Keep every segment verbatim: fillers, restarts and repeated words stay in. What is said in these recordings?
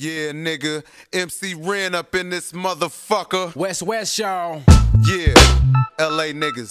Yeah, nigga, M C Ren up in this motherfucker. West, West, y'all. Yeah, L A niggas.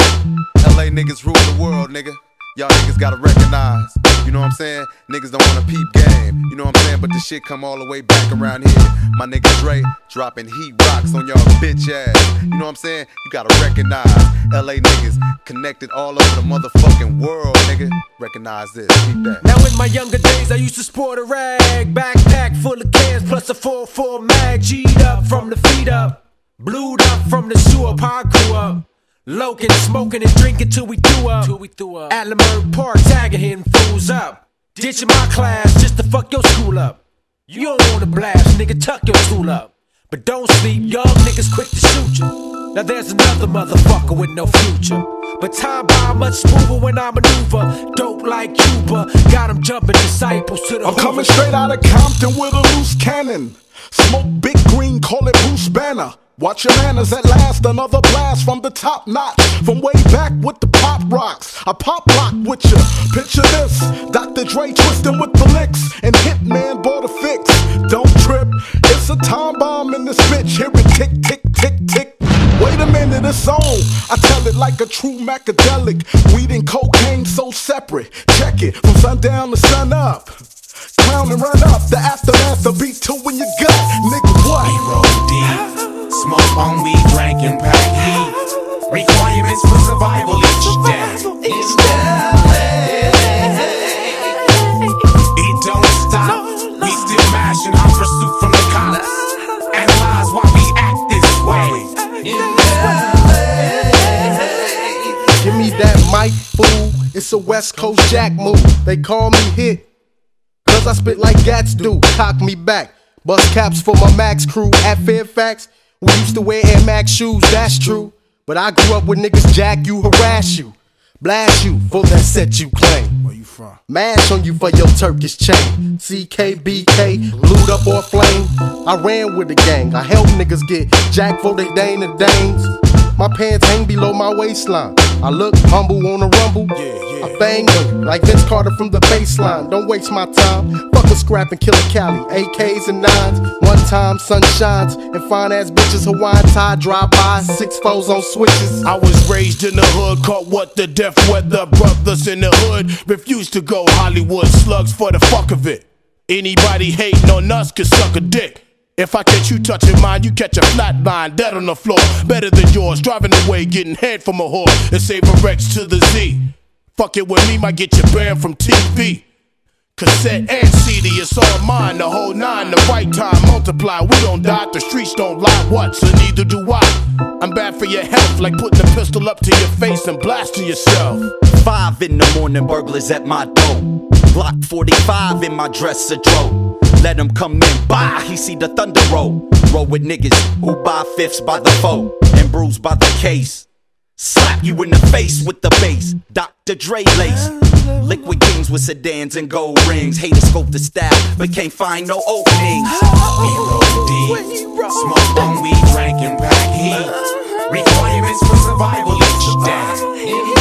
L A niggas rule the world, nigga. Y'all niggas gotta recognize. You know what I'm saying? Niggas don't wanna peep game. You know what I'm saying? But this shit come all the way back around here. My nigga Dre dropping heat rocks on y'all bitch ass. You know what I'm saying? You gotta recognize. L A niggas connected all over the motherfucking world, nigga. Recognize this, keep that. Now in my younger days, I used to sport a rag. Backpack full of cans plus a four four mag. G'd up from the feet up. Blued up from the sewer. Pie grew up. Loking, smoking and drinking till we threw up. Till we threw up. At Lamert Park, tagging hitting fools up. Ditching my class just to fuck your school up. You don't wanna blast, nigga, tuck your tool up. But don't sleep, young niggas quick to shoot you. Now there's another motherfucker with no future. But time by much smoother when I maneuver. Dope like Cuba, got him jumping disciples to the I'm Hoover. Coming straight out of Compton with a loose cannon. Smoke big green, call it Bruce Banner. Watch your manners at last, another blast from the top notch. From way back with the pop rocks, I pop lock with ya. Picture this, Doctor Dre twisting with the licks, and Hitman bought a fix. Don't trip, it's a time bomb in this bitch. Hear it tick, tick, tick, tick. Wait a minute, it's on. I tell it like a true macadelic. Weed and cocaine so separate. Check it, from sundown to sun up. Clown and run up, the aftermath of beat two in your gut. Nigga, what? We roll deep. Smoke on weed, drank and pack heat. Requirements for survival each day. Each day. It don't stop. We still mashing our pursuit from the cops. Analyze why we act this way. Give me that mic, fool. It's a West Coast Jack move. They call me hit, cause I spit like gats do. Cock me back. Bust caps for my Max crew at Fairfax. We used to wear Air Max shoes, that's true. But I grew up with niggas jack you, harass you, blast you for that set you claim. Where you from? Mash on you for your Turkish chain. C K B K, glued up or flame. I ran with the gang, I helped niggas get jacked for they Dana Danes. My pants hang below my waistline. I look humble on a rumble. Yeah, yeah. I bang you like Vince Carter from the baseline. Don't waste my time. Fuck a scrap and kill a Cali. A Ks and nines. One time sun shines and fine ass bitches. Hawaiian tie, drive by, six foes on switches. I was raised in the hood, caught what the deaf weather. Brothers in the hood refused to go Hollywood. Slugs for the fuck of it. Anybody hating on us could suck a dick. If I catch you touching mine, you catch a flat line, dead on the floor. Better than yours, driving away, getting head from a whore. And save a Rex to the Z. Fucking with me might get you banned from T V. Cassette and C D, it's all mine, the whole nine. The right time, multiply, we don't die. The streets don't lie, what, so neither do I. I'm bad for your health, like putting a pistol up to your face and blasting yourself. Five in the morning, burglars at my door. Glock forty-five in my dresser drawer. Let him come in, bah, he see the thunder roll. Roll with niggas who buy fifths by the foe and bruise by the case. Slap you in the face with the bass, Doctor Dre lace. Liquid kings with sedans and gold rings. Haters scope the style, but can't find no openings. We roll deep, smoke on weed, drank and pack heat. Requirements for survival each day.